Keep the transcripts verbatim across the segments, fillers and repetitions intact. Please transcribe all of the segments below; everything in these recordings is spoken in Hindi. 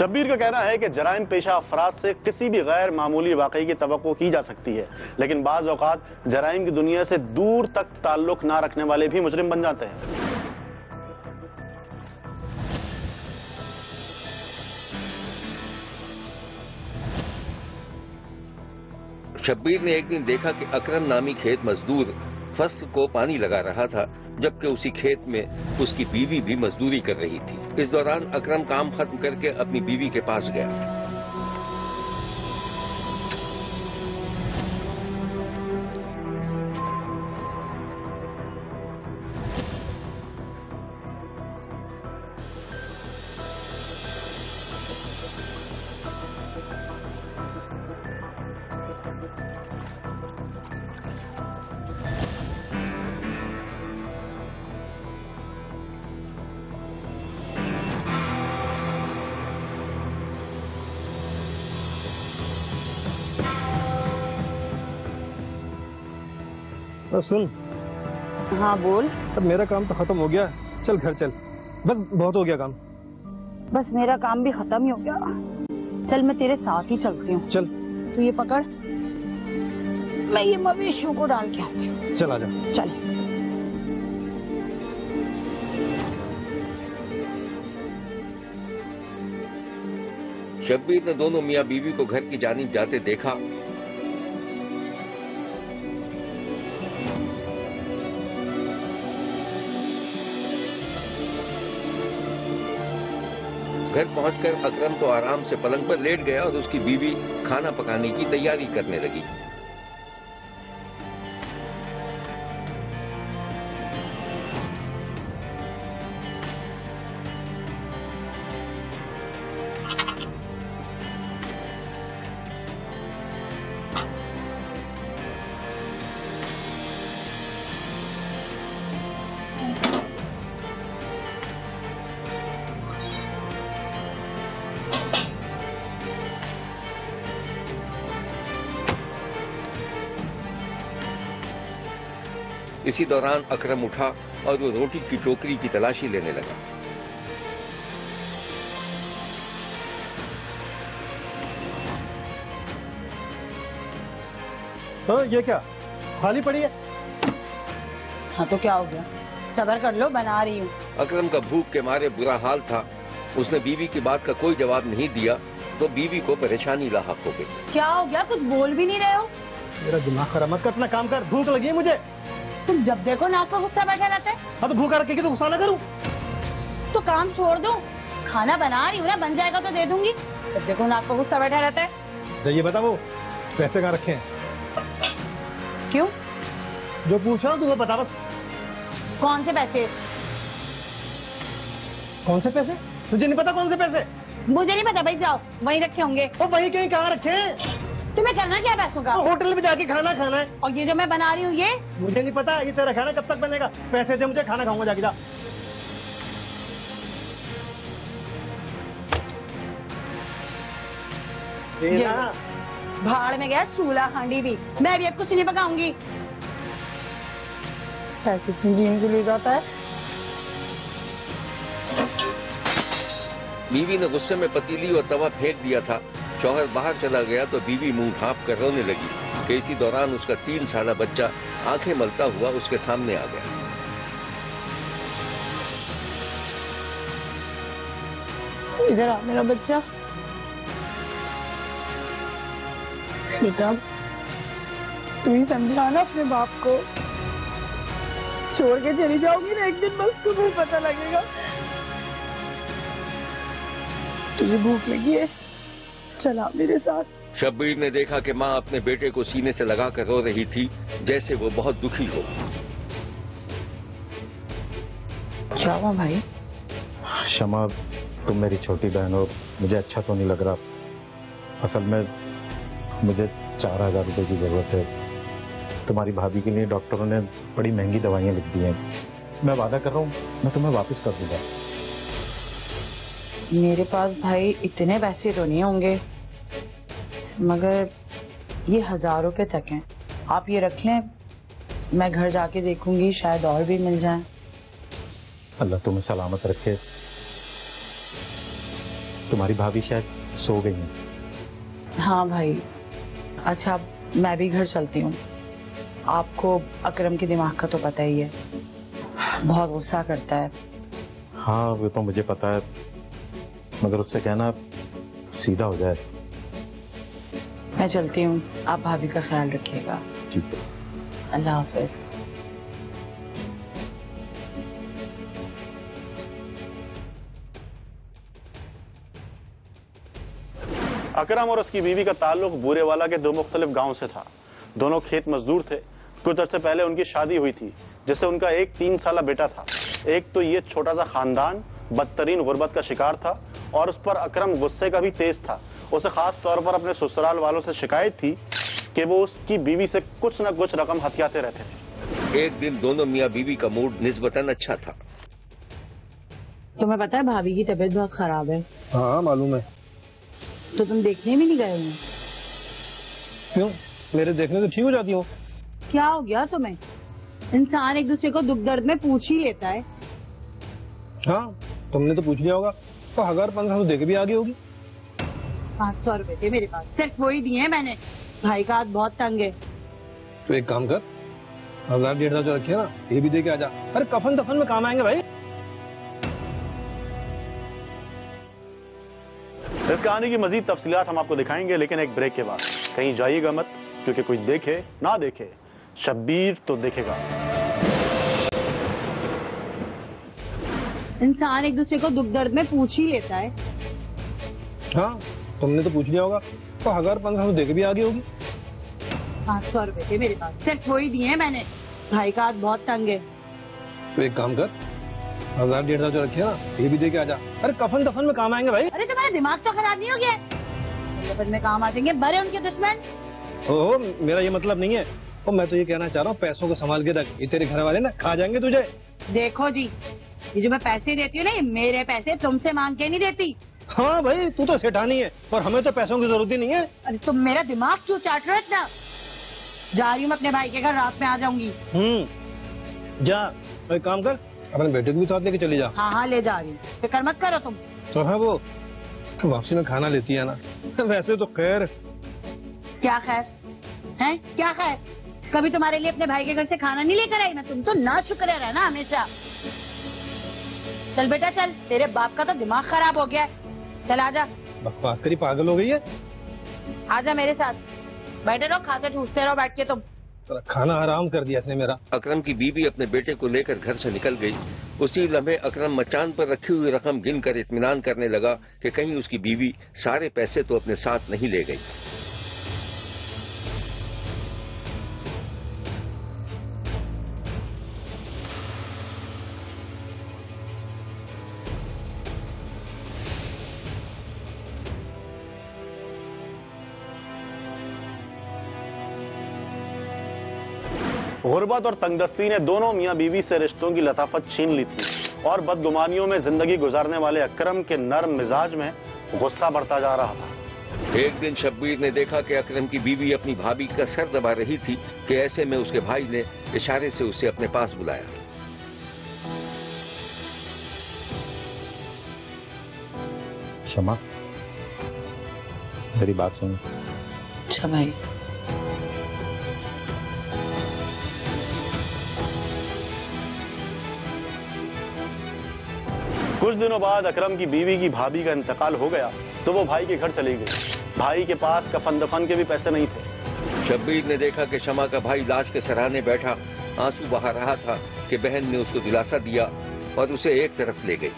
शब्बीर का कहना है कि जराइम पेशा अफराद से किसी भी गैर मामूली वाकई की तवक्को की जा सकती है, लेकिन बाज़ औक़ात जराइम की दुनिया से दूर तक ताल्लुक ना रखने वाले भी मुजरिम बन जाते हैं। शब्बीर ने एक दिन देखा कि अकरम नामी खेत मजदूर फसल को पानी लगा रहा था, जबकि उसी खेत में उसकी बीवी भी मजदूरी कर रही थी। इस दौरान अकरम काम खत्म करके अपनी बीवी के पास गया। सुन। हाँ बोल। अब मेरा काम तो खत्म हो गया, चल घर चल, बस बहुत हो गया काम। बस मेरा काम भी खत्म ही हो गया, चल मैं तेरे साथ ही चलती हूँ। चल तू ये पकड़, मैं ये मवेशियों को डाल के आती हूँ। चल आजा। चल। शब्बीर ने दोनों मियाँ बीवी को घर की जानिब जाते देखा। घर पहुंचकर अकरम तो आराम से पलंग पर लेट गया और उसकी बीवी खाना पकाने की तैयारी करने लगी। इसी दौरान अकरम उठा और वो रोटी की टोकरी की तलाशी लेने लगा। तो ये क्या खाली पड़ी है? हाँ तो क्या हो गया, सब्र कर लो, बना रही हूँ। अकरम का भूख के मारे बुरा हाल था, उसने बीवी की बात का कोई जवाब नहीं दिया तो बीवी को परेशानी लाहक हो गई। क्या हो गया, कुछ बोल भी नहीं रहे हो? मेरा दिमाग खराब मत कर, अपना काम कर, भूख लगी है मुझे। तुम जब देखो नाक पर गुस्सा बैठा रहता है। हाँ तो भूखा रखेगी तो गुस्सा ना करूं? तो काम छोड़ दो, खाना बना रही हूँ ना, बन जाएगा तो दे दूंगी। जब देखो नाक पर गुस्सा बैठा रहता है। ये बता वो पैसे कहाँ रखे हैं? क्यों जो पूछ रहा हूँ तुम्हें बता बस। कौन से पैसे? कौन से पैसे? तुझे नहीं पता कौन से पैसे? मुझे नहीं पता भाई, जाओ वहीं रखे होंगे। वो वही कहीं कहाँ रखे? तुम्हें करना क्या पैसों का? होटल में जाके खाना खाना है। और ये जो मैं बना रही हूँ ये? मुझे नहीं पता, ये तेरा खाना कब तक बनेगा? पैसे दे मुझे, खाना खाऊंगा जाके। जा। भाड़ में गया चूल्हा हांडी भी, मैं भी अब कुछ नहीं पकाऊंगी। पैसे जीने के लिए जाता है। बीवी ने गुस्से में पतीली और तवा फेंक दिया था। शौहर बाहर चला गया तो बीवी मुंह ढाँप कर रोने लगी कि इसी दौरान उसका तीन साला बच्चा आंखें मलता हुआ उसके सामने आ गया। इधर आ मेरा बच्चा। बेटा तू ही समझाना अपने बाप को, छोड़ के चली जाओगी ना एक दिन, बस तुम्हें पता लगेगा। तुझे भूख लगी है, चला मेरे साथ। शब्बीर ने देखा कि माँ अपने बेटे को सीने से लगाकर रो रही थी, जैसे वो बहुत दुखी हो। क्या हुआ भाई? शमा तुम मेरी छोटी बहन हो, मुझे अच्छा तो नहीं लग रहा। असल में मुझे चार हजार रुपये की जरूरत है, तुम्हारी भाभी के लिए डॉक्टरों ने बड़ी महंगी दवाइयाँ लिख दी हैं। मैं वादा कर रहा हूँ मैं तुम्हें वापस कर दूंगा। मेरे पास भाई इतने पैसे तो नहीं होंगे, मगर ये हजार रुपये तक हैं, आप ये रख लें, मैं घर जाके देखूंगी शायद और भी मिल जाए। अल्लाह तुम्हें सलामत रखे। तुम्हारी भाभी शायद सो गई है। हाँ भाई, अच्छा मैं भी घर चलती हूँ। आपको अकरम के दिमाग का तो पता ही है, बहुत गुस्सा करता है। हाँ वो तो मुझे पता है, मगर उससे कहना सीधा हो जाए। मैं चलती हूँ, आप भाभी का ख्याल रखिएगा। ठीक है, अल्लाह हाफिज। अकरम और उसकी बीवी का ताल्लुक बुरेवाला के दो मुख्तलिफ गाँव से था। दोनों खेत मजदूर थे। कुछ अरसे पहले उनकी शादी हुई थी, जिससे उनका एक तीन साला बेटा था। एक तो ये छोटा सा खानदान बदतरीन गुर्बत का शिकार था और उस पर अकरम गुस्से का भी तेज था। उसे खास तौर पर अपने ससुराल वालों से शिकायत थी कि वो उसकी बीवी से कुछ न कुछ रकम हथियाते रहते थे। एक दिन दोनों मियाँ बीवी का मूड निस्बतन अच्छा था। तुम्हें पता है भाभी की तबीयत बहुत खराब है। हाँ मालूम है। तो तुम देखने भी नहीं गए? क्यों, मेरे देखने से ठीक हो जाती हो। क्या हो गया तुम्हें? इंसान एक दूसरे को दुख दर्द में पूछ ही लेता है। हाँ तुमने तो पूछ लिया होगा, तो हजार पंद्रह सौ देके भी आ गई होगी। पाँच सौ रुपए थे मेरे पास, सिर्फ वही दिए हैं मैंने। भाई का हाथ बहुत तंग है। तो एक काम कर, हजार डेढ़ हजार रखे ना, ये भी दे के आ जा। अरे कफन दफन में काम आएंगे भाई। इस कहानी की मजीद तफसीलात हम आपको दिखाएंगे, लेकिन एक ब्रेक के बाद। कहीं जाइएगा मत, क्योंकि कुछ देखे ना देखे शब्बीर तो देखेगा। इंसान एक दूसरे को दुख दर्द में पूछ ही लेता है। हाँ तुमने तो पूछ लिया होगा, तो हजार पंद्रह सौ देके भी आ गई होगी। पाँच सौ रुपए थे मेरे पास, सिर्फ वही दिए हैं मैंने। भाई का हाथ बहुत तंग है। तो एक काम कर, हजार डेढ़ हजार रखे ना, ये भी दे के आ जा। अरे कफन दफन में काम आएंगे भाई। अरे तुम्हारा दिमाग तो खराब नहीं हो गया? कफन में काम आ जाएंगे, बड़े उनके दुश्मन। ओहो मेरा ये मतलब नहीं है। ओ, मैं तो ये कहना चाह रहा हूँ, पैसों को संभाल के रख, ये तेरे घर वाले ना खा जाएंगे तुझे। देखो जी, ये जो मैं पैसे देती हूँ ना, ये मेरे पैसे, तुमसे मांग के नहीं देती। हाँ भाई तू तो सेठानी है, और हमें तो पैसों की जरूरत ही नहीं है। अरे तुम मेरा दिमाग क्यों चाट रहे हो इतना? जा रही हूँ अपने भाई के घर, रात में आ जाऊंगी। हम्म जा, एक काम कर, अपने बेटे को भी साथ लेके चले जा। हाँ हाँ ले जा रही हूँ, फिक्र मत करो तुम। तो हाँ वो वापसी में खाना लेती है ना। वैसे तो खैर। क्या खैर है? क्या खैर? कभी तुम्हारे लिए अपने भाई के घर से खाना नहीं लेकर आई ना? तुम तो ना शुक्र है ना हमेशा। चल बेटा चल, तेरे बाप का तो दिमाग खराब हो गया है। चल आजा। बकवास करी पागल हो गई है। आजा मेरे साथ, बैठे रहो, खाते ठूसते रहो बैठ के तुम। खाना हराम कर दिया इसने मेरा। अकरम की बीवी अपने बेटे को लेकर घर से निकल गई। उसी लम्हे अकरम मचान पर रखी हुई रकम गिनकर इत्मीनान करने लगा कि कहीं उसकी बीवी सारे पैसे तो अपने साथ नहीं ले गई। गुर्बत और तंगदस्ती ने दोनों मियाँ बीवी से रिश्तों की लताफत छीन ली थी और बदगुमानियों में जिंदगी गुजारने वाले अकरम के नरम मिजाज में गुस्सा बढ़ता जा रहा था। एक दिन शब्बीर ने देखा कि अकरम की बीवी अपनी भाभी का सर दबा रही थी कि ऐसे में उसके भाई ने इशारे से उसे अपने पास बुलाया। क्षमा, मेरी बात सुनो। अच्छा भाई। कुछ दिनों बाद अकरम की बीवी की भाभी का इंतकाल हो गया, तो वो भाई के घर चली गई। भाई के पास कफन दफन के भी पैसे नहीं थे। शब्बीर ने देखा कि शमा का भाई लाश के सराहने बैठा आंसू बहा रहा था कि बहन ने उसको दिलासा दिया और उसे एक तरफ ले गई।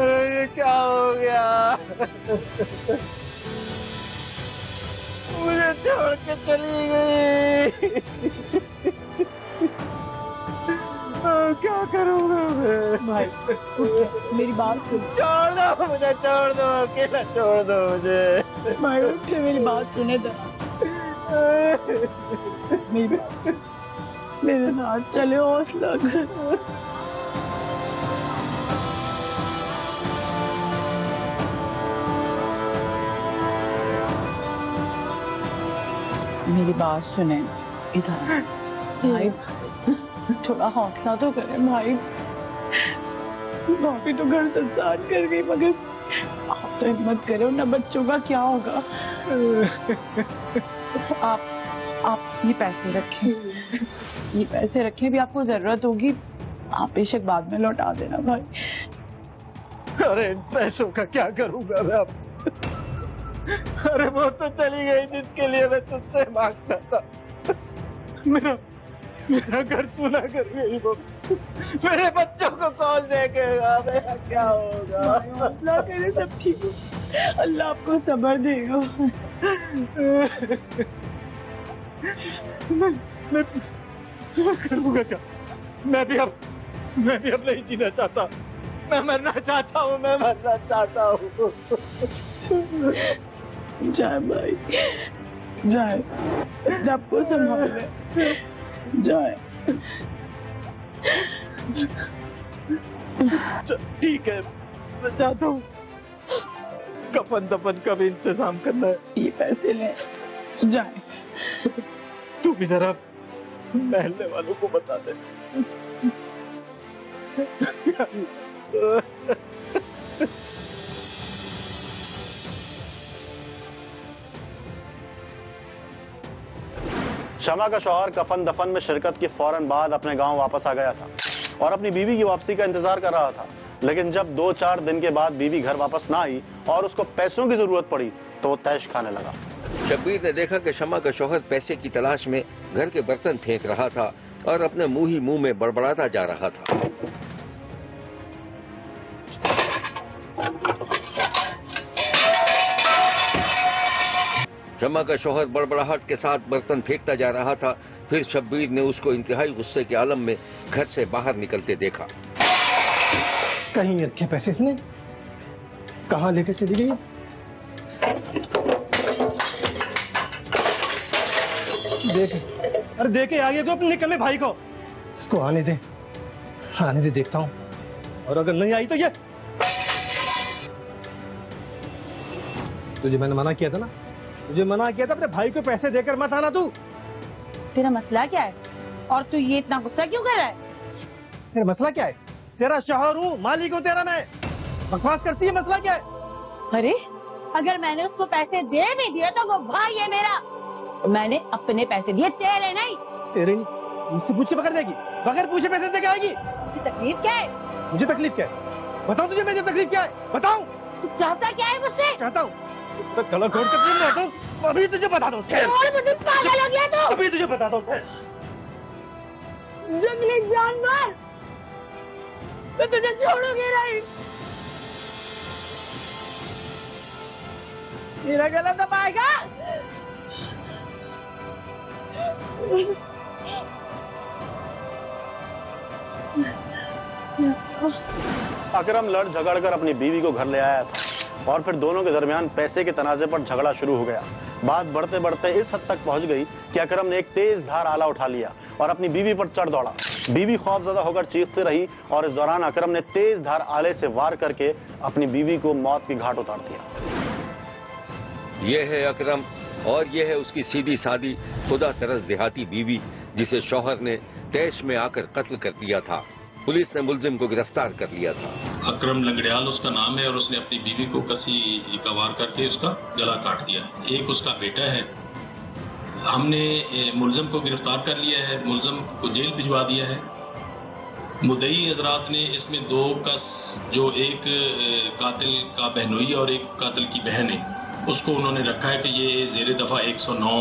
अरे क्या हो गया, मुझे छोड़ के चली गई। क्या करूँगा भाई, मेरी बात सुन। छोड़ दो मुझे, छोड़ दो, अकेला छोड़ दो मुझे। भाई उठ के मेरी बात सुने तो, मेरे साथ चले हौसला। मेरी बात सुने इधर भाई, थोड़ा हौसला तो करे भाई। भाभी तो घर संसार कर गई, मगर आप तो हिम्मत करो ना, बच्चों का क्या होगा। आप आप ये पैसे रखें, ये पैसे रखें, भी आपको जरूरत होगी आप बेशक बाद में लौटा देना भाई। अरे इन पैसों का क्या करूंगा मैं अब? अरे वो तो चली गई जिसके लिए मैं तुझसे मांगता था। मेरा मेरा घर सुना कर गई वो, मेरे बच्चों को कौन देखेगा, मेरा क्या होगा। अल्लाह करे सब ठीक हो, अल्लाह आपको सब्र देगा। मैं मैं मैं करूँगा क्या? मैं भी अब मैं भी अब नहीं जीना चाहता, मैं मरना चाहता हूँ, मैं मरना चाहता हूँ। जाए भाई जाए, सबको संभाले जाए। ठीक है मैं चाहता हूँ कफन दफन का भी इंतजाम करना है, ये पैसे ले जाए। तू भी जरा महल्ले वालों को बता दे। शमा का शौहर कफन दफन में शिरकत के फौरन बाद अपने गांव वापस आ गया था और अपनी बीवी की वापसी का इंतजार कर रहा था, लेकिन जब दो चार दिन के बाद बीवी घर वापस ना आई और उसको पैसों की जरूरत पड़ी तो वो तैश खाने लगा। शब्बीर ने देखा कि शमा का शौहर पैसे की तलाश में घर के बर्तन फेंक रहा था और अपने मुंह ही मुंह में बड़बड़ाता जा रहा था। शमा का शोहर बड़बड़ाहट के साथ बर्तन फेंकता जा रहा था। फिर शब्बीर ने उसको इंतहाई गुस्से के आलम में घर से बाहर निकलते देखा। कहीं रखे पैसे इसने, कहाँ लेके चली गई? देखे अरे देखे आगे तो अपने निकले भाई को, इसको आने दे आने दे, देखता हूँ। और अगर नहीं आई तो ये, तुझे मैंने मना किया था ना, तुझे मना किया था अपने भाई को पैसे देकर मत आना। तू तेरा मसला क्या है और तू ये इतना गुस्सा क्यों कर रहा है? तेरा मसला क्या है? तेरा शौहर हूँ, मालिक हूँ तेरा मैं, बकवास करती है, मसला क्या है? अरे अगर मैंने उसको पैसे दे भी दिए तो वो भाई है मेरा, मैंने अपने पैसे दिए, तेरे नहीं। तेरे नहीं, मुझसे पूछे पकड़ देगी, बगैर पूछे पैसे देकर आएगी। तुझे तकलीफ क्या है? मुझे तकलीफ क्या है बताओ, तुझे मेरी तकलीफ क्या है बताओ? तू चाहता क्या है मुझसे? चाहता हूँ तो गला घोट कर नहीं हटो, अभी तुझे बता दो। पागल हो गया तो? अभी तुझे बता दो जंगली जानवर, तो तुझे छोड़ूंगी नहीं। मेरा गला दबाएगा? अकरम लड़ झगड़ कर अपनी बीवी को घर ले आया था और फिर दोनों के दरमियान पैसे के तनाजे पर झगड़ा शुरू हो गया। बात बढ़ते बढ़ते इस हद तक पहुंच गई कि अकरम ने एक तेज धार आला उठा लिया और अपनी बीवी पर चढ़ दौड़ा। बीवी खौफजदा होकर चीखती रही और इस दौरान अकरम ने तेज धार आले से वार करके अपनी बीवी को मौत की घाट उतार दिया। यह है अकरम और यह है उसकी सीधी सादी खुदा तरस देहाती बीवी, जिसे शौहर ने तैश में आकर कत्ल कर दिया था। पुलिस ने मुलजिम को गिरफ्तार कर लिया था। अकरम लंगड़ियाल उसका नाम है और उसने अपनी बीवी को कसी का वार करके उसका गला काट दिया। एक उसका बेटा है, हमने मुलजिम को गिरफ्तार कर लिया है, मुलजिम को जेल भिजवा दिया है। मुदई हजरात ने इसमें दो कस, जो एक कातिल का बहनोई और एक कातिल की बहन है, उसको उन्होंने रखा है कि ये जेर दफा एक सौ नौ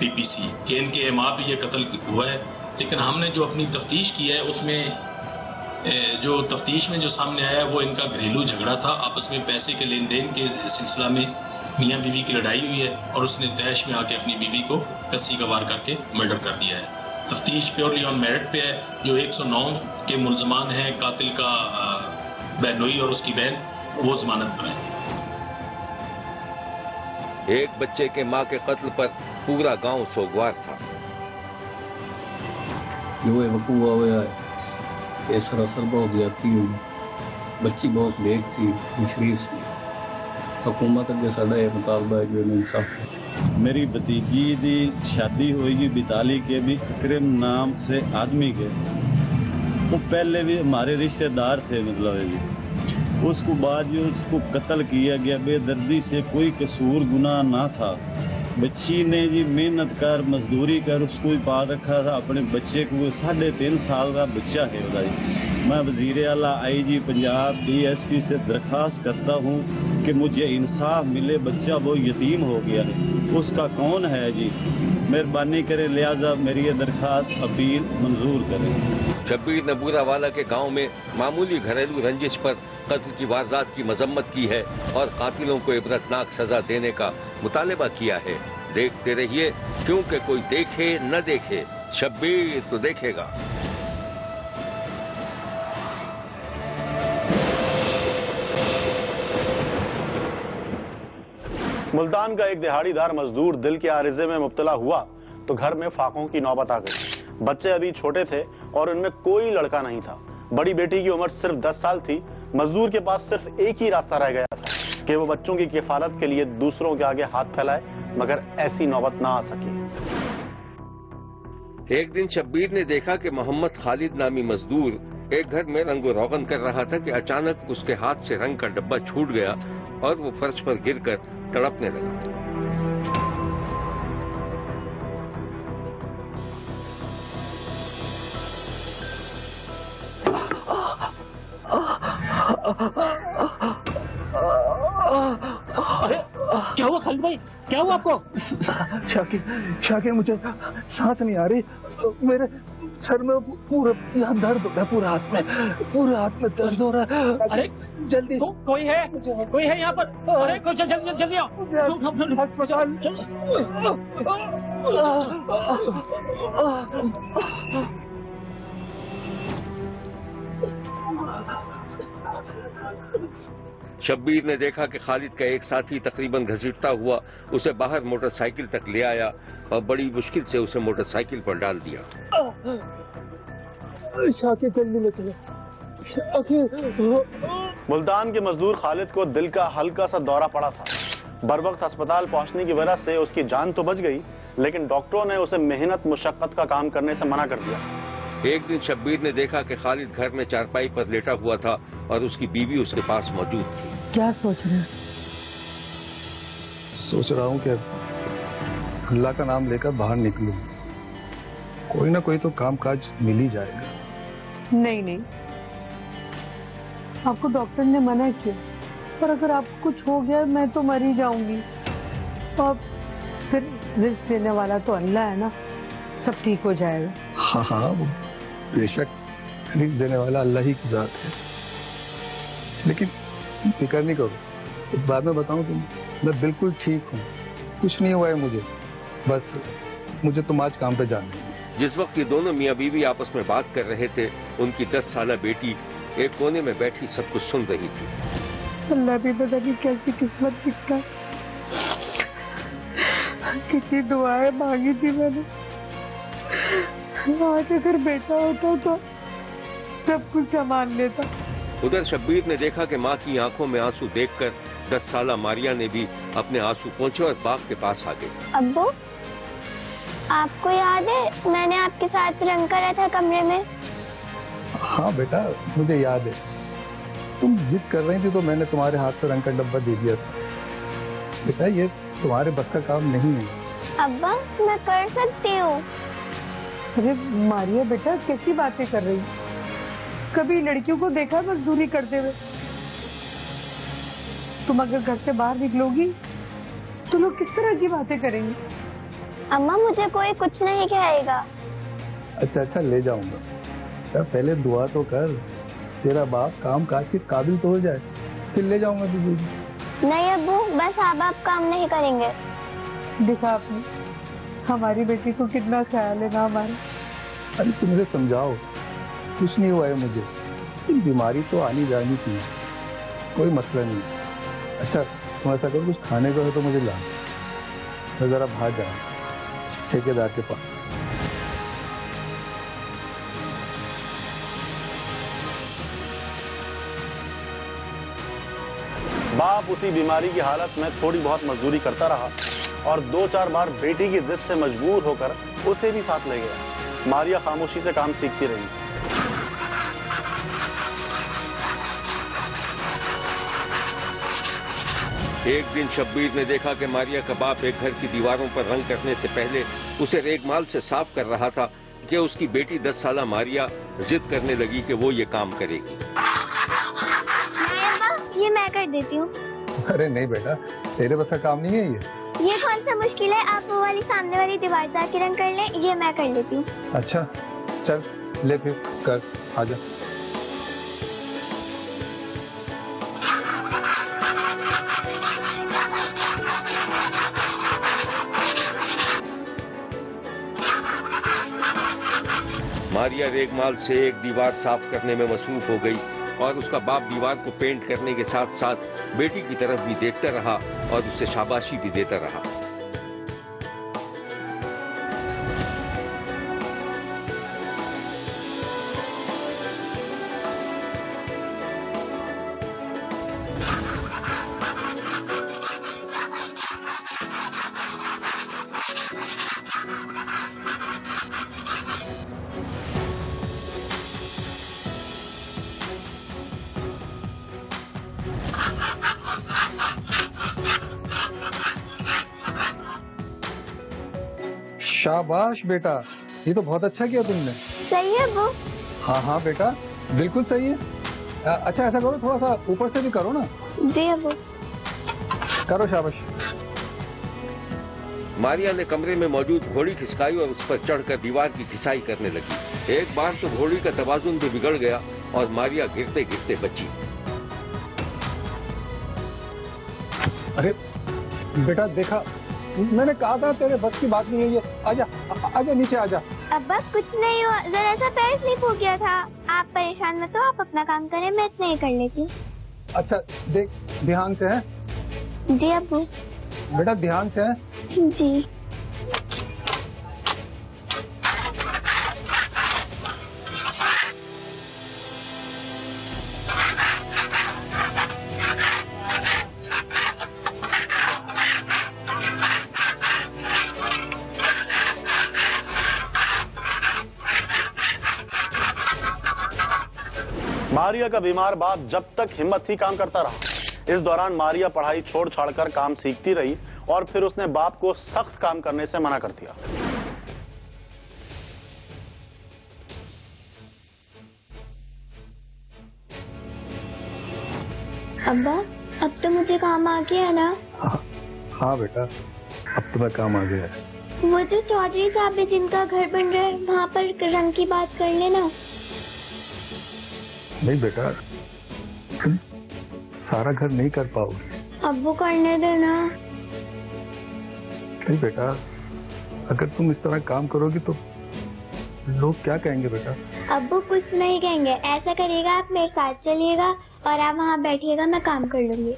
पीपीसी के इनके एमा पे ये कत्ल हुआ है। लेकिन हमने जो अपनी तफ्तीश की है उसमें जो तफ्तीश में जो सामने आया वो इनका घरेलू झगड़ा था, आपस में पैसे के लेन देन के सिलसिला में मियाँ बीवी की लड़ाई हुई है और उसने तैश में आके अपनी बीवी को रस्सी का वार करके मर्डर कर दिया है। तफ्तीश प्योरली ऑन मेरिट पे है। जो एक सौ नौ के मुलजमान हैं, कातिल का बहनोई और उसकी बहन, वो जमानत पर है। एक बच्चे के माँ के कत्ल पर पूरा गाँव सोगवार था। ये सरासर बहुत ज्यादती हुई, बच्ची बहुत नेक थी, शरीफ थी। हुकूमत अगे साडा यह मुतालबा है कि इंसाफ। मेरी भतीजी की शादी होगी बिताली के भी अकरम नाम से आदमी के, वो पहले भी हमारे रिश्तेदार थे, मतलब उसको बाद जो उसको कत्ल किया गया बेदर्दी से, कोई कसूर गुनाह ना था। बच्ची ने जी मेहनत कर मजदूरी कर उसको ही पा रखा था, अपने बच्चे को, साढ़े तीन साल का बच्चा है उसका। मैं वजीर आला I G Punjab D S P से दरख्वास्त करता हूँ कि मुझे इंसाफ मिले, बच्चा वो यतीम हो गया है, उसका कौन है जी, मेहरबानी करें, लिहाजा मेरी ये दरख्वास्त अपील मंजूर करें। शब्बीर ने बुरावाला के गाँव में मामूली घरेलू रंजिश पर कत्ल की वारदात की मजम्मत की है और कातिलों को इबरतनाक सजा देने का मुतालबा किया है। देखते रहिए, क्योंकि कोई देखे न देखे, शब्बीर तो देखेगा। मुल्तान का एक दिहाड़ीदार मजदूर दिल के आरिजे में मुब्तला हुआ तो घर में फाकों की नौबत आ गई। बच्चे अभी छोटे थे और उनमें कोई लड़का नहीं था। बड़ी बेटी की उम्र सिर्फ दस साल थी। मजदूर के पास सिर्फ एक ही रास्ता रह गया था कि वो बच्चों की किफालत के लिए दूसरों के आगे हाथ फैलाए, मगर ऐसी नौबत ना आ सकी। एक दिन शब्बीर ने देखा कि मोहम्मद खालिद नामी मजदूर एक घर में रंगो रोगन कर रहा था कि अचानक उसके हाथ से रंग का डब्बा छूट गया और वो फर्श पर गिरकर तड़पने लगा। क्या हुआ खालिद भाई, क्या हुआ आपको? शाकिर, शाकिर मुझे सांस नहीं आ रही, मेरे सर में पूरा यहाँ दर्द हो रहा है, पूरा हाथ में, पूरा हाथ में दर्द हो रहा है। अरे जल्दी को, कोई है कोई है यहाँ पर? अरे कुछ जल्दी जल्दी आओ। शब्बीर ने देखा कि खालिद का एक साथी तकरीबन घसीटता हुआ उसे बाहर मोटरसाइकिल तक ले आया और बड़ी मुश्किल से उसे मोटरसाइकिल पर डाल दिया। मुल्तान के मजदूर खालिद को दिल का हल्का सा दौरा पड़ा था। बरवक्त अस्पताल पहुंचने की वजह से उसकी जान तो बच गई, लेकिन डॉक्टरों ने उसे मेहनत मुशक्कत का काम करने से मना कर दिया। एक दिन शब्बीर ने देखा कि खालिद घर में चारपाई पर लेटा हुआ था और उसकी बीवी उसके पास मौजूद थी। क्या सोच रहे हैं? सोच रहा हूँ कि अल्लाह का नाम लेकर बाहर निकलूं, कोई ना कोई तो कामकाज मिल ही जाएगा। नहीं नहीं, आपको डॉक्टर ने मना किया, पर अगर आपको कुछ हो गया मैं तो मर ही जाऊंगी। और फिर रिस्क देने वाला तो अल्लाह है ना, सब ठीक हो जाएगा। हाँ हाँ, वो बेशक रिस्क देने वाला अल्लाह ही की जात है, लेकिन फिक्र नहीं करो, एक बात मैं बताऊं तुम, मैं बिल्कुल ठीक हूँ, कुछ नहीं हुआ है मुझे, बस मुझे तुम आज काम पे जाना है। जिस वक्त ये दोनों मियाँ बीवी आपस में बात कर रहे थे, उनकी दस साल बेटी एक कोने में बैठी सब कुछ सुन रही थी। अल्लाह भी पता नहीं कैसी किस्मत दिखता, किसी दुआएं मांगी थी मैंने, आज अगर बेटा होता तो सब कुछ सामान लेता। उधर शब्बीर ने देखा कि माँ की आंखों में आंसू देखकर दस साला मारिया ने भी अपने आंसू पोंछे और बाग के पास आ गई। अब्बू, आपको याद है मैंने आपके साथ रंग करा था कमरे में? हाँ बेटा, मुझे याद है, तुम जिद कर रही थी तो मैंने तुम्हारे हाथ से रंग का डब्बा दे दिया था। बेटा, ये तुम्हारे बस का काम नहीं है। अब्बा, मैं कर सकती हूँ। अरे मारिया बेटा, कैसी बातें कर रही है? कभी लड़कियों को देखा मजदूरी करते हुए? तुम अगर घर से बाहर निकलोगी तो लोग किस तरह की बातें करेंगे? अम्मा, मुझे कोई कुछ नहीं कहेगा। अच्छा अच्छा, ले जाऊंगा, तो पहले दुआ तो कर, तेरा बाप काम काज के काबिल तो हो जाए, फिर ले जाऊंगा तुझे। नहीं अब्बू, बस आप आप काम नहीं करेंगे। देखा आपने, हमारी बेटी को कितना ख्याल है ना हमारा। अरे तुम मुझे समझाओ, कुछ नहीं हुआ है मुझे, बीमारी तो आनी जानी थी, कोई मसला नहीं। अच्छा तुम ऐसा करो, कुछ खाने का हो तो मुझे ला, मैं जरा बाहर जा ठेकेदार के पास। बाप उसी बीमारी की हालत में थोड़ी बहुत मजदूरी करता रहा और दो चार बार बेटी की जिद से मजबूर होकर उसे भी साथ ले गया। मारिया खामोशी से काम सीखती रही। एक दिन शब्बीर ने देखा कि मारिया का बाप एक घर की दीवारों पर रंग करने से पहले उसे रेगमाल से साफ कर रहा था कि उसकी बेटी दस साला मारिया जिद करने लगी कि वो ये काम करेगी। ये मैं कर देती हूँ। अरे नहीं बेटा, तेरे बस का काम नहीं है ये। ये कौन सा मुश्किल है, आप वो वाली सामने वाली दीवार जाके रंग कर ले, ये मैं कर लेती हूँ। अच्छा चल ले फिर कर, आजा। मारिया रेगमाल से एक दीवार साफ करने में मसरूफ हो गई और उसका बाप दीवार को पेंट करने के साथ साथ बेटी की तरफ भी देखता रहा और उसे शाबाशी भी देता रहा। शाबाश बेटा, ये तो बहुत अच्छा किया तुमने। सही है वो? हाँ हाँ बेटा, बिल्कुल सही है। आ, अच्छा ऐसा करो, थोड़ा सा ऊपर से भी करो ना। जी वो। करो शाबाश। मारिया ने कमरे में मौजूद घोड़ी खिसकाई और उस पर चढ़कर दीवार की खिसाई करने लगी। एक बार तो घोड़ी का तवाजुन भी बिगड़ गया और मारिया गिरते गिरते बची। अरे बेटा देखा, मैंने कहा था तेरे बस की बात नहीं है ये। आजा आजा नीचे आजा। अब बस कुछ नहीं हुआ, जरा सा पैर स्लिप हो गया था। आप परेशान मत हो, आप अपना काम करें, मैं इतना ही कर लेती। अच्छा देख, ध्यान से है। जी अब्बू। बेटा ध्यान से है। जी। मारिया का बीमार बाप जब तक हिम्मत ही काम करता रहा। इस दौरान मारिया पढ़ाई छोड़ छाड़कर काम सीखती रही और फिर उसने बाप को सख्त काम करने से मना कर दिया। अब्बा, अब तो मुझे काम आ गया ना? हाँ, हाँ बेटा, अब तुम्हें काम आ गया है। वो जो चौधरी साहब है जिनका घर बन रहा है, वहाँ पर रंग की बात कर लेना। नहीं बेटा, तुम सारा घर नहीं कर पाओगे। अब्बू करने देना। नहीं बेटा, अगर तुम इस तरह काम करोगी तो लोग क्या कहेंगे बेटा? अब्बू कुछ नहीं कहेंगे। ऐसा करिएगा, आप मेरे साथ चलिएगा और आप वहाँ बैठिएगा, मैं काम कर लूंगी।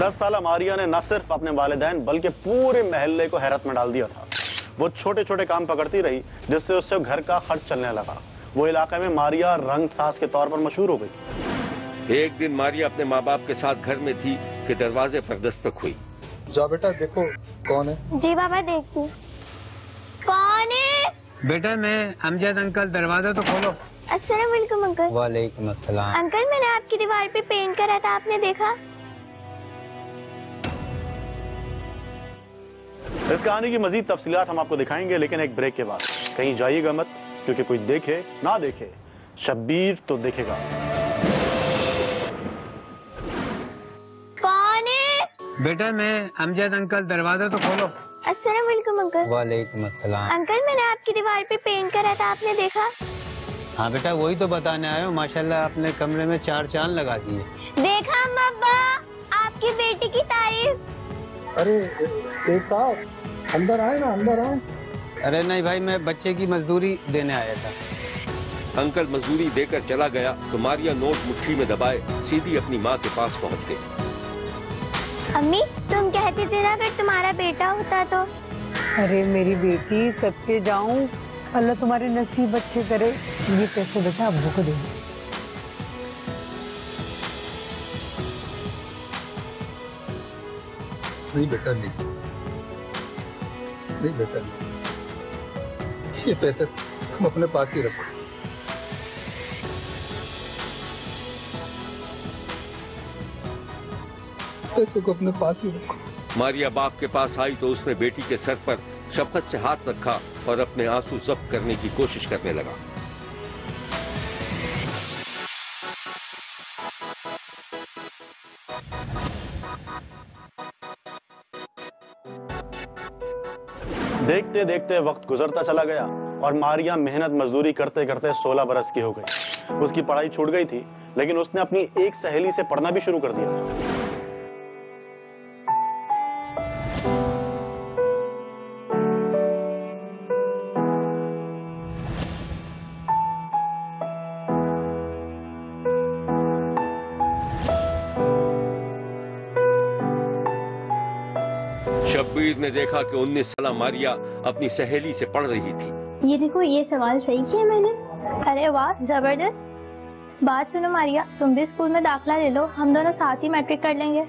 दस साल मारिया ने न सिर्फ अपने वालिदैन बल्कि पूरे महल्ले को हैरत में डाल दिया था। वो छोटे छोटे काम पकड़ती रही जिससे उससे घर का खर्च चलने लगा। वो इलाके में मारिया रंगसाज के तौर पर मशहूर हो गई। एक दिन मारिया अपने माँ बाप के साथ घर में थी कि दरवाजे पर दस्तक हुई। जा बेटा देखो कौन है। जी बाबा देखो कौन है। बेटा मैं अमजद अंकल, दरवाजा तो खोलो। अस्सलाम वालेकुम अंकल। वालेकुम अस्सलाम। अंकल मैंने आपकी दीवार पे पेंट करा था, आपने देखा? इस कहानी की मजीद तफसीलात हम आपको दिखाएंगे, लेकिन एक ब्रेक के बाद। कहीं जाइएगा मत, क्योंकि कोई देखे ना देखे शब्बीर तो देखेगा। कौन है? बेटा मैं अमजद अंकल, दरवाजा तो खोलो। अस्सलाम वालेकुम अंकल। वालेकुम अस्सलाम। अंकल मैंने आपकी दीवार पे पेंट करा था, आपने देखा? हाँ बेटा, वही तो बताने आए हो। माशाल्लाह आपने कमरे में चार चांद लगा दिए। देखा मब्बा, आपकी बेटी की तारीफ। अरे एक साथ अंदर आए ना, अंदर आए। अरे नहीं भाई, मैं बच्चे की मजदूरी देने आया था। अंकल मजदूरी देकर चला गया तो मारिया नोट मुट्ठी में दबाए सीधी अपनी माँ के पास पहुँच गई। अम्मी तुम कहती थी ना अगर तुम्हारा बेटा होता तो। अरे मेरी बेटी, सबके जाऊँ, अल्लाह तुम्हारे नसीब अच्छे करे। ये पैसे बेटा अब्बू को दे। नहीं बेटा नहीं, नहीं बेटा नहीं, ये पैसे तुम अपने पास ही रखो। पैसों को अपने पास ही रखो। मारिया बाप के पास आई तो उसने बेटी के सर पर शफकत से हाथ रखा और अपने आंसू जब्त करने की कोशिश करने लगा। देखते देखते वक्त गुजरता चला गया और मारिया मेहनत मजदूरी करते करते सोलह बरस की हो गई। उसकी पढ़ाई छूट गई थी, लेकिन उसने अपनी एक सहेली से पढ़ना भी शुरू कर दिया था। ने देखा कि उन्नीस साल मारिया अपनी सहेली से पढ़ रही थी। ये देखो, ये सवाल सही किया मैंने। अरे वाह, जबरदस्त। बात सुनो मारिया, तुम भी स्कूल में दाखिला ले लो, हम दोनों साथ ही मैट्रिक कर लेंगे।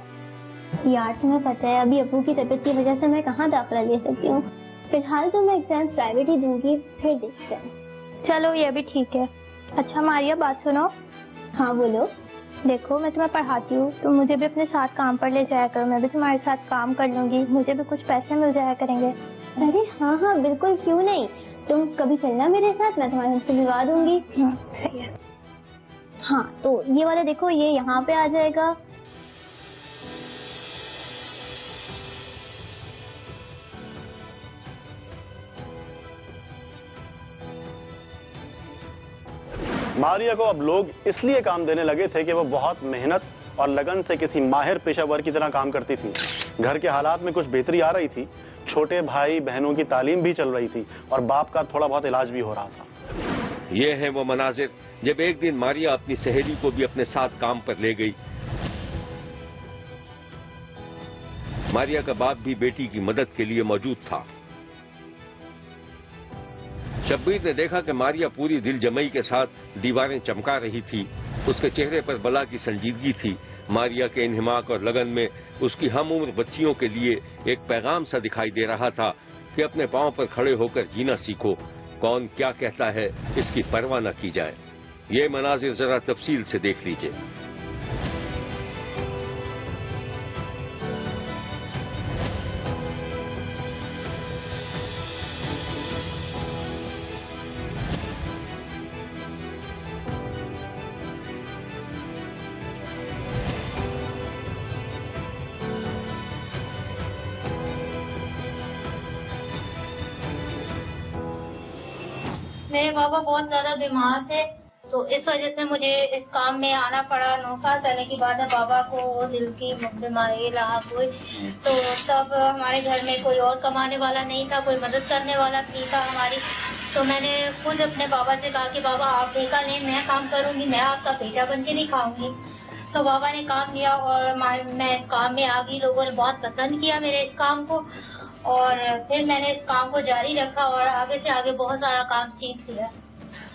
यार तुम्हें पता है अभी अबू की तबीयत की वजह से मैं कहाँ दाखिला ले सकती हूँ। फिलहाल तो मैं एग्जाम प्राइवेट ही दूंगी, फिर देखते हैं। चलो ये भी ठीक है। अच्छा मारिया बात सुनो। हाँ बोलो। देखो मैं तुम्हें पढ़ाती हूँ, तुम मुझे भी अपने साथ काम पर ले जाया करो, मैं भी तुम्हारे साथ काम कर लूँगी, मुझे भी कुछ पैसे मिल जाया करेंगे। अरे हाँ हाँ बिल्कुल, क्यों नहीं। तुम कभी चलना मेरे साथ, मैं तुम्हारे से मिलवा दूंगी। सही है। हाँ तो ये वाला देखो, ये यहाँ पे आ जाएगा। मारिया को अब लोग इसलिए काम देने लगे थे कि वो बहुत मेहनत और लगन से किसी माहिर पेशावर की तरह काम करती थी। घर के हालात में कुछ बेहतरी आ रही थी, छोटे भाई बहनों की तालीम भी चल रही थी और बाप का थोड़ा बहुत इलाज भी हो रहा था। ये है वो मनाजिर जब एक दिन मारिया अपनी सहेली को भी अपने साथ काम पर ले गई। मारिया का बाप भी बेटी की मदद के लिए मौजूद था। शब्बीर ने देखा कि मारिया पूरी दिल जमई के साथ दीवारें चमका रही थी। उसके चेहरे पर बला की संजीदगी थी। मारिया के इन्हिमाक और लगन में उसकी हम उम्र बच्चियों के लिए एक पैगाम सा दिखाई दे रहा था कि अपने पांव पर खड़े होकर जीना सीखो, कौन क्या कहता है इसकी परवाह न की जाए। ये मनाजिर जरा तफसील से देख लीजिए। मेरे बाबा बहुत ज्यादा बीमार थे, तो इस वजह से मुझे इस काम में आना पड़ा। नौ साल पहले की बात है, बाबा को दिल की बीमारी लाग हुई, तो तब हमारे घर में कोई और कमाने वाला नहीं था, कोई मदद करने वाला नहीं था हमारी। तो मैंने खुद अपने बाबा से कहा कि बाबा आप ठेका लें, मैं काम करूंगी, मैं आपका बेटा बन के नहीं खाऊंगी। तो बाबा ने काम लिया और मैं काम में आ गई। लोगों ने बहुत पसंद किया मेरे इस काम को और फिर मैंने इस काम को जारी रखा और आगे से आगे बहुत सारा काम सीख लिया।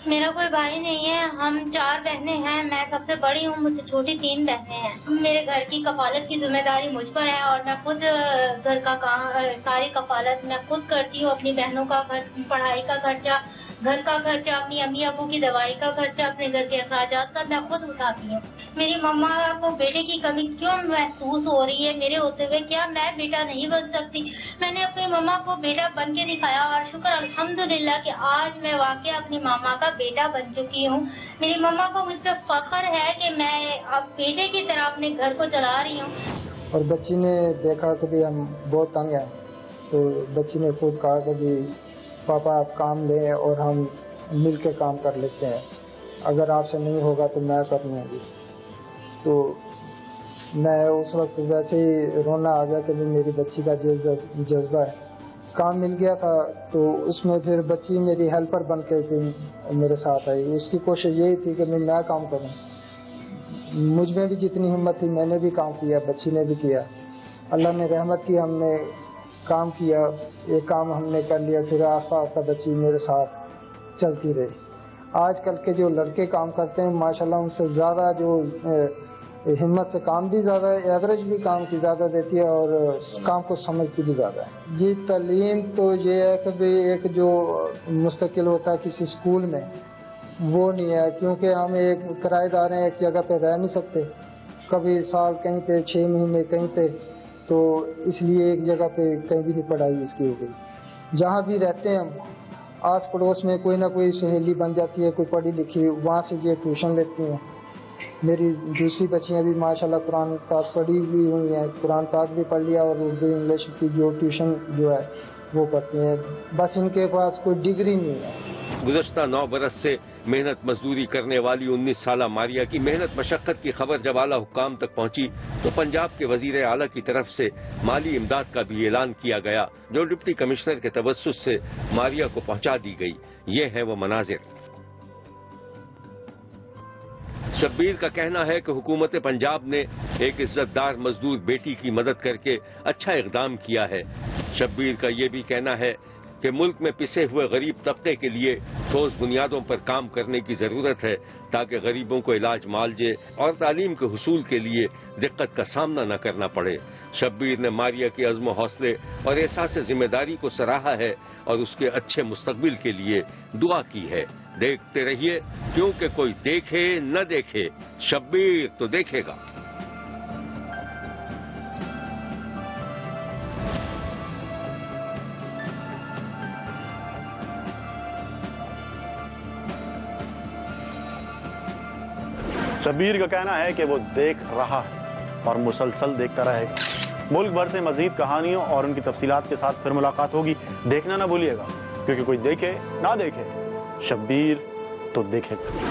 मेरा कोई भाई नहीं है, हम चार बहनें हैं, मैं सबसे बड़ी हूँ, मुझसे छोटी तीन बहनें हैं। मेरे घर की कफालत की जिम्मेदारी मुझ पर है और मैं खुद घर का काम, सारी कफालत मैं खुद करती हूँ। अपनी बहनों का घर, पढ़ाई का खर्चा, घर का खर्चा, अपनी अम्मी अबू की दवाई का खर्चा, अपने घर के अखराजात सब मैं खुद उठाती हूँ। मेरी मम्मा को बेटे की कमी क्यों महसूस हो रही है मेरे होते हुए? क्या मैं बेटा नहीं बन सकती? मैंने अपनी मम्मा को बेटा बन के दिखाया और शुक्र अल्हम्दुलिल्लाह कि आज मैं वाकई अपनी मामा का बेटा बन चुकी हूँ। मेरी मम्मा को मुझ पर फख्र है कि मैं अब बेटे की तरह अपने घर को चला रही हूँ। और बच्ची ने देखा कि भी हम बहुत तंग हैं, तो बच्ची ने खुद कहा कि पापा आप काम लें और हम मिल के काम कर लेते हैं, अगर आपसे नहीं होगा तो मैं कर लूँगी। तो मैं उस वक्त वैसे ही रोना आ गया कि मेरी बच्ची का जो जज्बा है। काम मिल गया था तो उसमें फिर बच्ची मेरी हेल्पर बन के मेरे साथ आई। उसकी कोशिश यही थी कि मैं मैं काम करूं। मुझ में भी जितनी हिम्मत थी मैंने भी काम किया, बच्ची ने भी किया। अल्लाह ने रहमत की, हमने काम किया, ये काम हमने कर लिया, फिर आस्ता आस्ता बच्ची मेरे साथ चलती रही। आजकल के जो लड़के काम करते हैं माशाल्लाह उनसे ज़्यादा जो हिम्मत से काम भी ज़्यादा है, एवरेज भी काम की ज़्यादा देती है और काम को समझती भी ज़्यादा है। जी तालीम तो ये है कि भाई एक जो मुस्तकिल होता है किसी स्कूल में वो नहीं है, क्योंकि हम एक किराएदार हैं, एक जगह पे रह नहीं सकते, कभी साल कहीं पे, छः महीने कहीं पे, तो इसलिए एक जगह पे कहीं भी नहीं पढ़ाई इसकी हो गई। जहाँ भी रहते हैं हम आस पड़ोस में कोई ना कोई सहेली बन जाती है, कोई पढ़ी लिखी, वहाँ से ये ट्यूशन लेती हैं। मेरी दूसरी बच्चियाँ भी माशाल्लाह कुरान पाक पढ़ी भी हुई हैं, कुरान पाक भी पढ़ लिया और उर्दू इंग्लिश की जो ट्यूशन जो है वो पढ़ती हैं। बस इनके पास कोई डिग्री नहीं है। गुज़श्ता नौ बरस से मेहनत मजदूरी करने वाली उन्नीस साला मारिया की मेहनत मशक्क़त की खबर जब आला हुक्काम तक पहुँची तो पंजाब के वजीर आला की तरफ से माली इमदाद का भी ऐलान किया गया, जो डिप्टी कमिश्नर के तवस्सुस से मारिया को पहुँचा दी गई। ये है वो मनाजिर। शब्बीर का कहना है कि हुकूमत पंजाब ने एक इज्जतदार मजदूर बेटी की मदद करके अच्छा इकदाम किया है। शब्बीर का ये भी कहना है कि मुल्क में पिसे हुए गरीब तबके के लिए ठोस बुनियादों पर काम करने की ज़रूरत है, ताकि गरीबों को इलाज मालजे और तालीम के हुसूल के लिए दिक्कत का सामना न करना पड़े। शब्बीर ने मारिया के अज़्म हौसले और एहसास जिम्मेदारी को सराहा है और उसके अच्छे मुस्तकबिल के लिए दुआ की है। देखते रहिए, क्योंकि कोई देखे न देखे शब्बीर तो देखेगा। शब्बीर का कहना है कि वो देख रहा है और मुसलसल देखता रहेगा। मुल्क भर से मजीद कहानियों और उनकी तफसीलात के साथ फिर मुलाकात होगी। देखना ना भूलिएगा, क्योंकि कोई देखे ना देखे शब्बीर तो देखेगा।